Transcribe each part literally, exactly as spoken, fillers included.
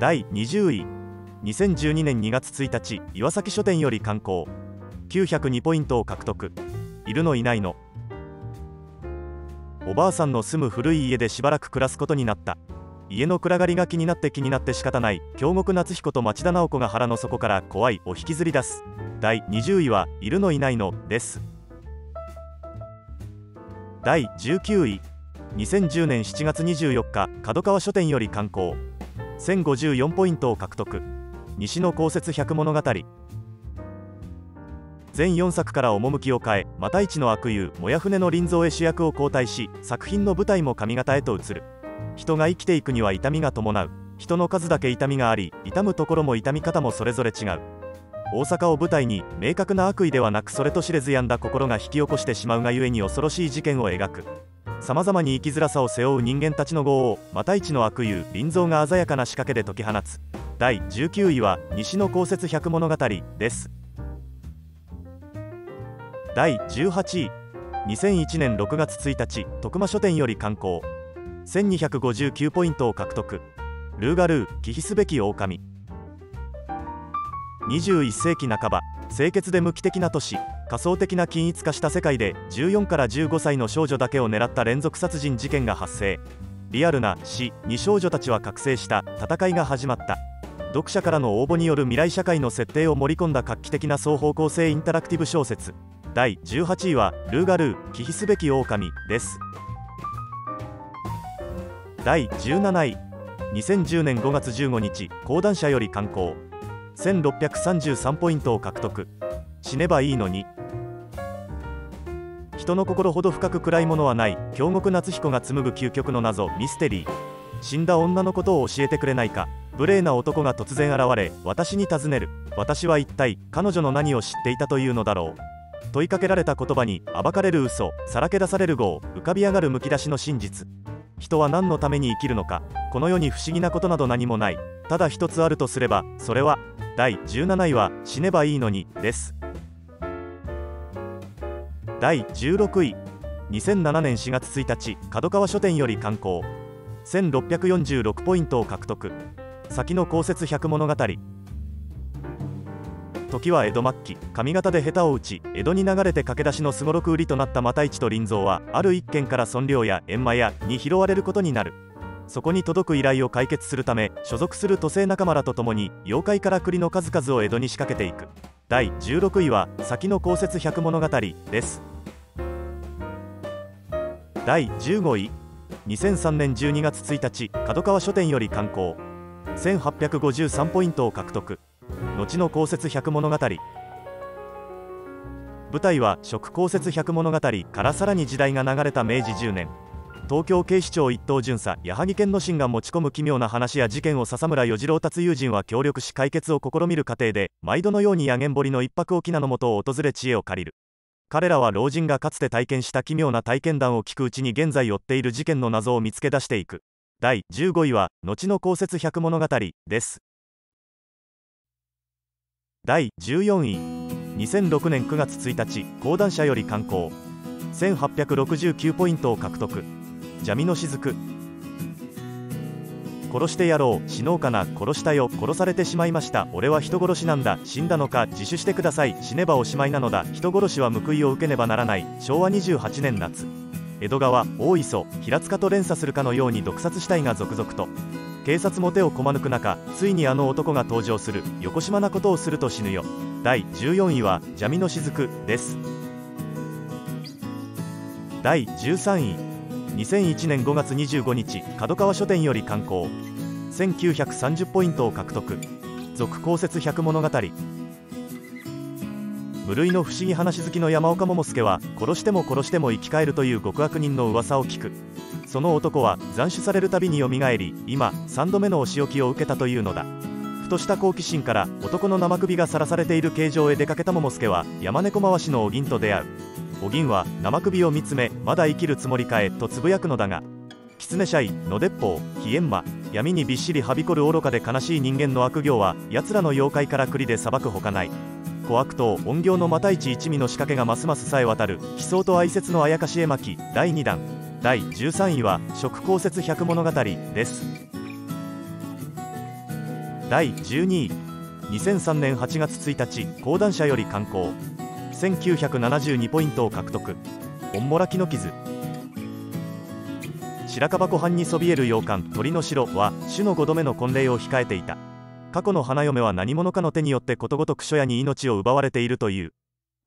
だいにじゅうい、にせんじゅうにねんにがつついたち、岩崎書店より刊行、きゅうひゃくにポイントを獲得。いるのいないの。おばあさんの住む古い家でしばらく暮らすことになった。家の暗がりが気になって気になって仕方ない。京極夏彦と町田直子が腹の底から怖いを引きずり出す。だいにじゅういは「いるのいないの」です。だいじゅうきゅうい、にせんじゅうねんしちがつにじゅうよっか、角川書店より刊行、せんごじゅうよんポイントを獲得。西の公設百物語。全よんさくから趣を変え、又一の悪友もやふねの林蔵へ主役を交代し、作品の舞台も上方へと移る。人が生きていくには痛みが伴う。人の数だけ痛みがあり、痛むところも痛み方もそれぞれ違う。大阪を舞台に、明確な悪意ではなく、それと知れず病んだ心が引き起こしてしまうがゆえに恐ろしい事件を描く。さまざまに生きづらさを背負う人間たちの業を、又一の悪友林蔵が鮮やかな仕掛けで解き放つ。だいじゅうきゅういは西の公設百物語です。だいじゅうはちい、にせんいちねんろくがつついたち、徳間書店より刊行、せんにひゃくごじゅうきゅうポイントを獲得。ルーガルー忌避すべき狼。にじゅういっせいきなかば、清潔で無機的な都市、仮想的な均一化した世界で、じゅうよんからじゅうごさいの少女だけを狙った連続殺人事件が発生。リアルな死に少女たちは覚醒した。戦いが始まった。読者からの応募による未来社会の設定を盛り込んだ画期的な双方向性インタラクティブ小説。だいじゅうはちいはルーガルー忌避すべき狼です。だいじゅうなない、にせんじゅうねんごがつじゅうごにち、講談社より刊行、せんろっぴゃくさんじゅうさんポイントを獲得。死ねばいいのに。人の心ほど深く暗いものはない。京極夏彦が紡ぐ究極の謎ミステリー。死んだ女のことを教えてくれないか。無礼な男が突然現れ、私に尋ねる。私は一体彼女の何を知っていたというのだろう。問いかけられた言葉に暴かれる嘘、さらけ出される業、浮かび上がるむき出しの真実。人は何のために生きるのか。この世に不思議なことなど何もない。ただ一つあるとすればそれは。だいじゅうなないは死ねばいいのにです。だいじゅうろくい、にせんななねんしがつついたち、角川書店より刊行、せんろっぴゃくよんじゅうろくポイントを獲得。先の公設百物語。時は江戸末期、上方で下手を打ち、江戸に流れて駆け出しのすごろく売りとなった又一と林蔵は、ある一軒から損料や閻魔屋に拾われることになる。そこに届く依頼を解決するため、所属する都政仲間らと共に妖怪から栗の数々を江戸に仕掛けていく。だいじゅうろくいは先の公設百物語です。だいじゅうごい、にせんさんねんじゅうにがつついたち、角川書店より刊行、せんはっぴゃくごじゅうさんポイントを獲得。後の公設百物語。舞台は食公設百物語からさらに時代が流れためいじじゅうねん。東京警視庁一等巡査矢作健之進が持ち込む奇妙な話や事件を笹村与次郎達友人は協力し解決を試みる過程で、毎度のようにやげん堀の一泊翁のもとを訪れ知恵を借りる。彼らは老人がかつて体験した奇妙な体験談を聞くうちに、現在追っている事件の謎を見つけ出していく。だいじゅうごいは後の公設百物語です。だいじゅうよんい、にせんろくねんくがつついたち、講談社より刊行、せんはっぴゃくろくじゅうきゅうポイントを獲得。邪味の雫。殺してやろう、死のうかな、殺したよ、殺されてしまいました、俺は人殺しなんだ、死んだのか、自首してください、死ねばおしまいなのだ、人殺しは報いを受けねばならない。しょうわにじゅうはちねんなつ、江戸川、大磯、平塚と連鎖するかのように毒殺死体が続々と。警察も手をこまぬく中、ついにあの男が登場する。よこしまなことをすると死ぬよ。だいじゅうよんいは邪味の雫です。だいじゅうさんい、にせんいちねんごがつにじゅうごにち、角川書店より刊行、せんきゅうひゃくさんじゅうポイントを獲得。続公設百物語。無類の不思議話好きの山岡桃介は、殺しても殺しても生き返るという極悪人の噂を聞く。その男は斬首されるたびによみがえり、今さんどめのお仕置きを受けたというのだ。ふとした好奇心から男の生首がさらされている形状へ出かけた桃介は、山猫回しのお銀と出会う。お銀は生首を見つめ、まだ生きるつもりかえとつぶやくのだが、狐シャイ、野鉄砲、飛閻魔、闇にびっしりはびこる愚かで悲しい人間の悪行は、奴らの妖怪から栗で裁くほかない。小悪党怨行の又一一味の仕掛けがますますさえ渡る。奇想と哀説のあやかし絵巻だいにだん。だいじゅうさんいは食公設百物語です。だいじゅうにい。にせんさんねんはちがつついたち、講談社より刊行。せんきゅうひゃくななじゅうにポイントを獲得。おんもらきの傷。白樺湖畔にそびえる洋館鳥の城は種のごどめの婚礼を控えていた。過去の花嫁は何者かの手によってことごとく書屋に命を奪われているという。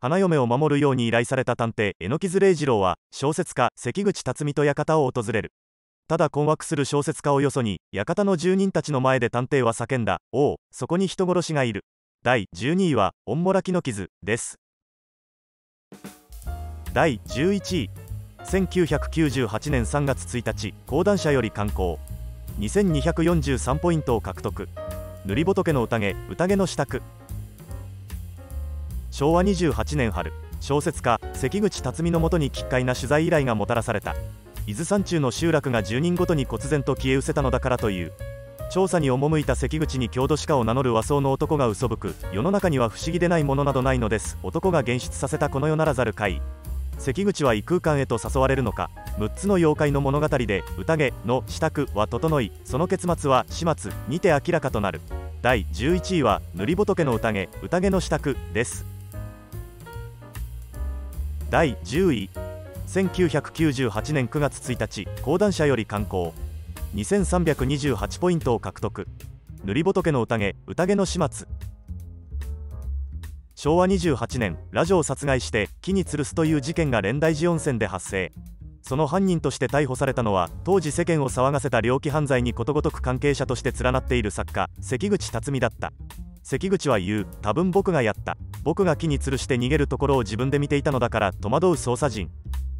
花嫁を守るように依頼された探偵榎木津礼二郎は小説家関口辰巳と館を訪れる。ただ困惑する小説家をよそに館の住人たちの前で探偵は叫んだ。おお、そこに人殺しがいる。だいじゅうにいはおんもらきの傷です。だいじゅういちい。せんきゅうひゃくきゅうじゅうはちねんさんがつついたち、講談社より刊行。にせんにひゃくよんじゅうさんポイントを獲得。塗り仏の宴、宴の支度。昭和にじゅうはちねん春、小説家関口辰巳のもとに奇怪な取材依頼がもたらされた。伊豆山中の集落がじゅうにんごとに忽然と消え失せたのだからという。調査に赴いた関口に郷土史家を名乗る和装の男が嘘ぶく。世の中には不思議でないものなどないのです。男が現出させたこの世ならざるかい。関口は異空間へと誘われるのか。むっつの妖怪の物語で宴の支度は整い、その結末は始末にて明らかとなる。だいじゅういちいは塗り仏の宴、宴の支度です。だいじゅうい。せんきゅうひゃくきゅうじゅうはちねんくがつついたち、講談社より刊行。にせんさんびゃくにじゅうはちポイントを獲得。塗り仏の宴、宴の始末。昭和にじゅうはちねん、ラジオを殺害して木に吊るすという事件が蓮台寺温泉で発生。その犯人として逮捕されたのは、当時世間を騒がせた猟奇犯罪にことごとく関係者として連なっている作家関口辰巳だった。関口は言う。多分僕がやった。僕が木に吊るして逃げるところを自分で見ていたのだから戸惑う捜査陣。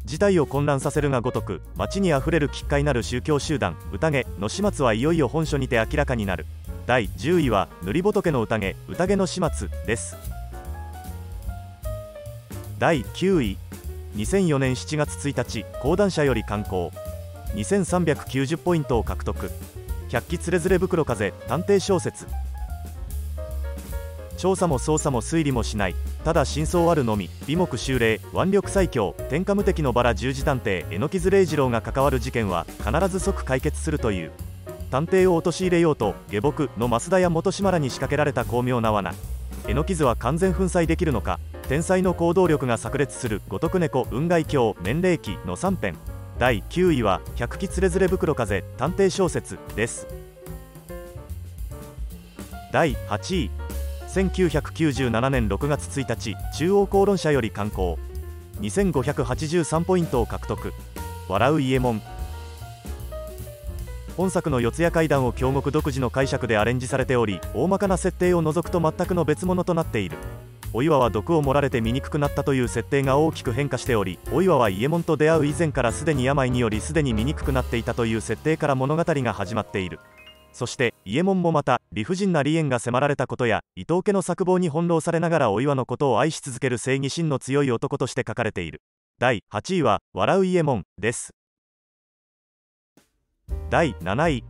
事態を混乱させるがごとく、街にあふれる奇怪なる宗教集団宴の始末はいよいよ本書にて明らかになる。だいじゅういは塗り仏の宴、宴の始末です。だいきゅうい。にせんよねんしちがつついたち、講談社より刊行。にせんさんびゃくきゅうじゅうポイントを獲得。百鬼つれづれ袋風探偵小説。調査も捜査も推理もしない、ただ真相あるのみ。美目秀麗、腕力最強、天下無敵のバラ十字探偵榎木津礼二郎が関わる事件は必ず即解決するという。探偵を陥れようと下僕の増田や元島らに仕掛けられた巧妙な罠。榎木津は完全粉砕できるのか。天才の行動力が炸裂する五徳猫雲外鏡年齢記のさん編。だいきゅういは百鬼つれづれ袋風探偵小説です。だいはちい。せんきゅうひゃくきゅうじゅうななねんろくがつついたち、中央公論社より刊行。にせんごひゃくはちじゅうさんポイントを獲得。笑う伊右衛門。本作の四谷怪談を京極独自の解釈でアレンジされており、大まかな設定を除くと全くの別物となっている。お岩は毒を盛られて醜くなったという設定が大きく変化しており、お岩は伊右衛門と出会う以前からすでに病によりすでに醜くなっていたという設定から物語が始まっている。そして伊右衛門もまた理不尽な離縁が迫られたことや、伊藤家の策謀に翻弄されながらお岩のことを愛し続ける正義心の強い男として書かれている。だいはちいは笑う伊右衛門です。だいなない。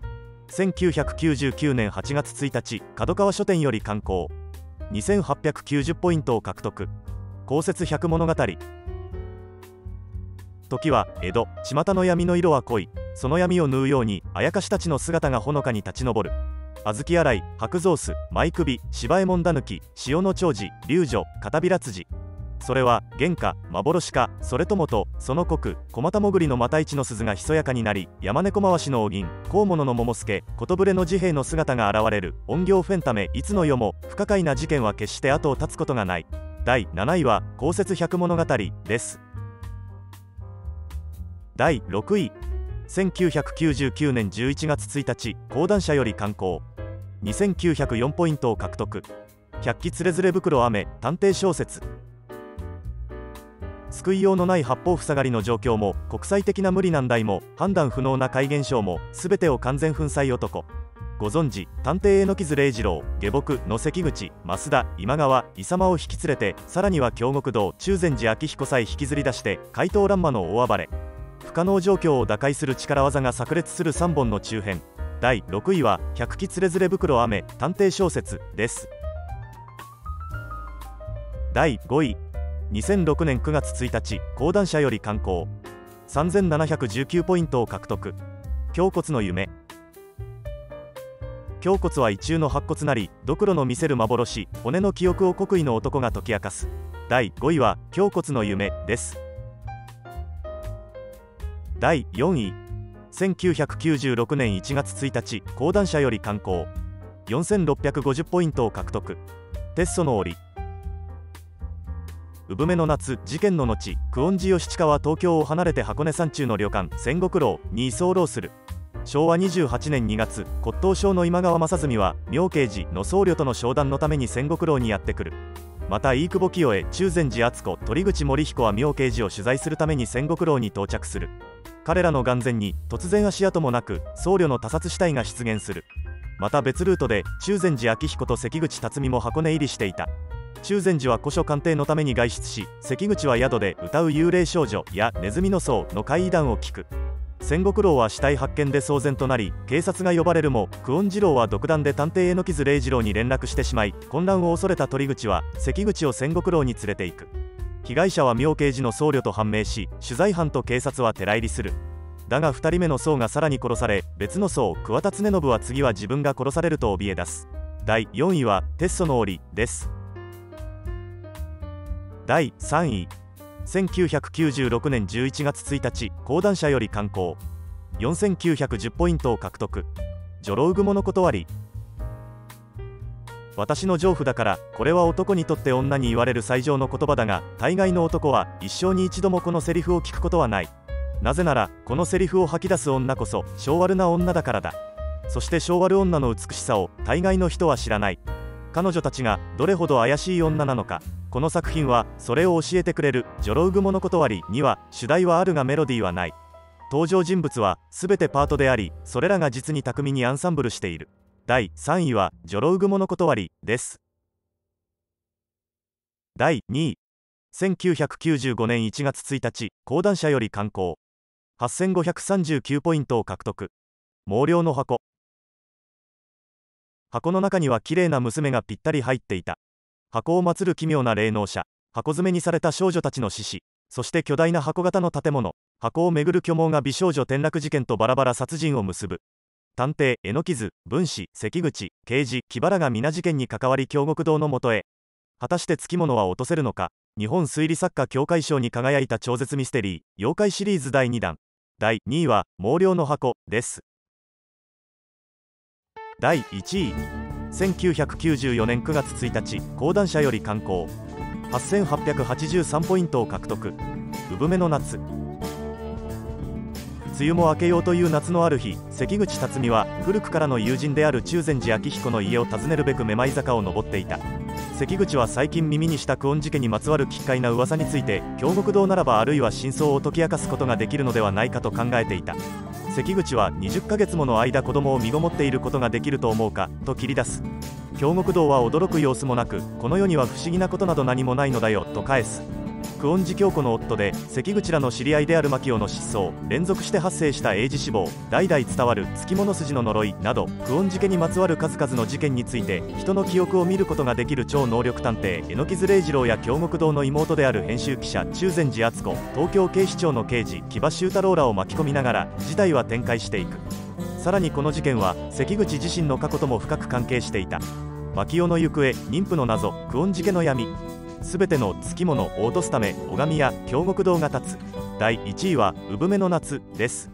せんきゅうひゃくきゅうじゅうきゅうねんはちがつついたち、角川書店より刊行。にせんはっぴゃくきゅうじゅうポイントを獲得。公設百物語。時は江戸、巷の闇の色は濃い。その闇を縫うようにあやかしたちの姿がほのかに立ち上る。小豆洗い、白象巣、舞首、芝右衛門だぬき、潮の長寿、龍女、片平辻。それは幻か幻か、それともとその刻小股もぐりの又市の鈴がひそやかになり、山猫回しのお銀甲物の桃助ことぶれの治兵衛の姿が現れる。怨霊フェンためいつの世も不可解な事件は決して後を絶つことがない。だいなないは公設百物語です。だいろくい。せんきゅうひゃくきゅうじゅうきゅうねんじゅういちがつついたち、講談社より刊行。にせんきゅうひゃくよんポイントを獲得。百鬼つれづれ袋雨探偵小説。救いようのない八方塞がりの状況も、国際的な無理難題も、判断不能な怪現象も、すべてを完全粉砕男。ご存知、探偵榎木津礼二郎、下僕の関口、増田、今川、伊様を引き連れて、さらには京極堂、中禅寺明彦さえ引きずり出して、怪盗乱魔の大暴れ。不可能状況を打開する力技が炸裂するさんぼんの中編。だいろくいは、百鬼つれづれ袋雨、探偵小説です。だいごい。にせんろくねんくがつついたち、講談社より刊行。さんぜんななひゃくじゅうきゅうポイントを獲得。胸骨の夢。胸骨は異中の白骨なり、ドクロの見せる幻、骨の記憶を刻意の男が解き明かす。だいごいは胸骨の夢です。だいよんい、せんきゅうひゃくきゅうじゅうろくねんいちがつついたち、講談社より刊行。よんせんろっぴゃくごじゅうポイントを獲得。鉄礎の檻。産めの夏、事件の後、久遠寺義親は東京を離れて箱根山中の旅館千石楼に居候する。しょうわにじゅうはちねんにがつ、骨董商の今川正純は妙慶寺の僧侶との商談のために千石楼にやってくる。また飯窪清衛、中禅寺敦子、鳥口守彦は妙慶寺を取材するために千石楼に到着する。彼らの眼前に突然足跡もなく僧侶の他殺死体が出現する。また別ルートで中禅寺昭彦と関口辰巳も箱根入りしていた。中禅寺は古書鑑定のために外出し、関口は宿で歌う幽霊少女やネズミの僧の怪異談を聞く。千石楼は死体発見で騒然となり、警察が呼ばれるも、久遠次郎は独断で探偵榎津礼二郎に連絡してしまい、混乱を恐れた鳥口は関口を千石楼に連れていく。被害者は妙慶寺の僧侶と判明し、取材班と警察は寺入りする。だがふたりめの僧がさらに殺され、別の僧桑田恒信は次は自分が殺されると怯え出す。だいよんいは鉄礎の檻です。だいさんい、せんきゅうひゃくきゅうじゅうろくねんじゅういちがつついたち、講談社より刊行。よんせんきゅうひゃくじゅうポイントを獲得。女郎雲の断り。私の情婦だから、これは男にとって女に言われる最上の言葉だが、大概の男は一生に一度もこのセリフを聞くことはない。なぜならこのセリフを吐き出す女こそ性悪な女だからだ。そして性悪女の美しさを大概の人は知らない。彼女たちがどれほど怪しい女なのか、この作品はそれを教えてくれる。女郎雲の断りには主題はあるがメロディーはない。登場人物は全てパートであり、それらが実に巧みにアンサンブルしている。だいさんいは女郎雲の断りです。だいにい、せんきゅうひゃくきゅうじゅうごねんいちがつついたち、講談社より刊行。はっせんごひゃくさんじゅうきゅうポイントを獲得。毛量の箱。箱の中には綺麗な娘がぴったり入っていた。箱を祀る奇妙な霊能者、箱詰めにされた少女たちの獅子、そして巨大な箱型の建物、箱をめぐる巨妄が美少女転落事件とバラバラ殺人を結ぶ。探偵榎木津、分子関口、刑事木原が皆事件に関わり京極堂のもとへ。果たしてつきものは落とせるのか。日本推理作家協会賞に輝いた超絶ミステリー妖怪シリーズだいにだん。だいにいは毛量の箱です。だいいちい、せんきゅうひゃくきゅうじゅうよねんくがつついたち、講談社より刊行。はっせんはっぴゃくはちじゅうさんポイントを獲得。産めの夏。梅雨も明けようという夏のある日、関口辰巳は古くからの友人である中禅寺昭彦の家を訪ねるべくめまい坂を登っていた。関口は最近耳にした久遠寺家にまつわる奇怪な噂について、京極堂ならばあるいは真相を解き明かすことができるのではないかと考えていた。関口はにじゅっかげつもの間子供を身ごもっていることができると思うかと切り出す。京極堂は驚く様子もなく、この世には不思議なことなど何もないのだよと返す。久遠寺京子の夫で関口らの知り合いである牧雄の失踪、連続して発生した永治死亡、代々伝わるつきもの筋の呪いなど、久遠寺家にまつわる数々の事件について人の記憶を見ることができる超能力探偵榎木津礼二郎や京極堂の妹である編集記者中禅寺敦子、東京警視庁の刑事木場周太郎らを巻き込みながら事態は展開していく。さらにこの事件は関口自身の過去とも深く関係していた。牧雄の行方、妊婦の謎、久遠寺家の闇、すべてのつきものを落とすため、拝みや京極堂が立つ。だいいちいは産めの夏です。